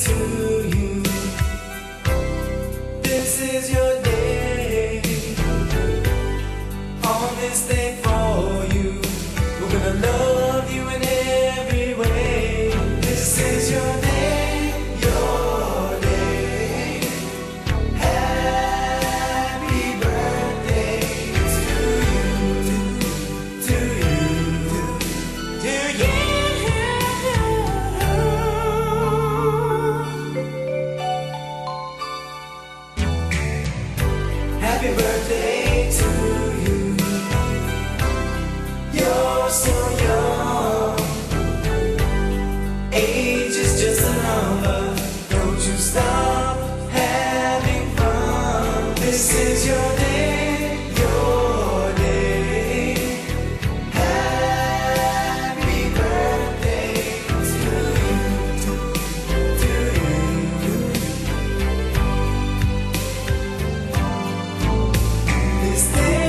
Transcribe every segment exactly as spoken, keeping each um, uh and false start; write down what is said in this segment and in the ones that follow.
to you. This is your day. On this day for you, we're gonna love you in every way. This is your day, your day. Happy birthday to you, to you, to you. Happy birthday to you. You're so young. Age is just a number. Don't you stop having fun. This is your day, your day. Happy birthday to you, to you. This day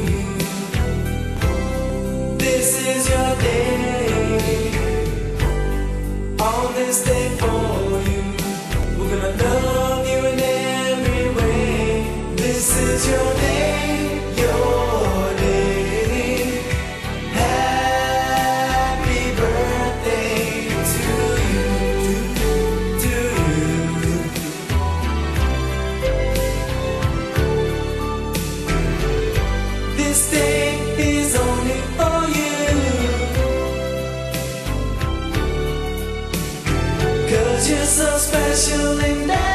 you. This is your day. On this day for you, we're gonna love you in every way. This is your day, your day. Happy birthday to you, to you. This day is only for you, 'cause you're so special and I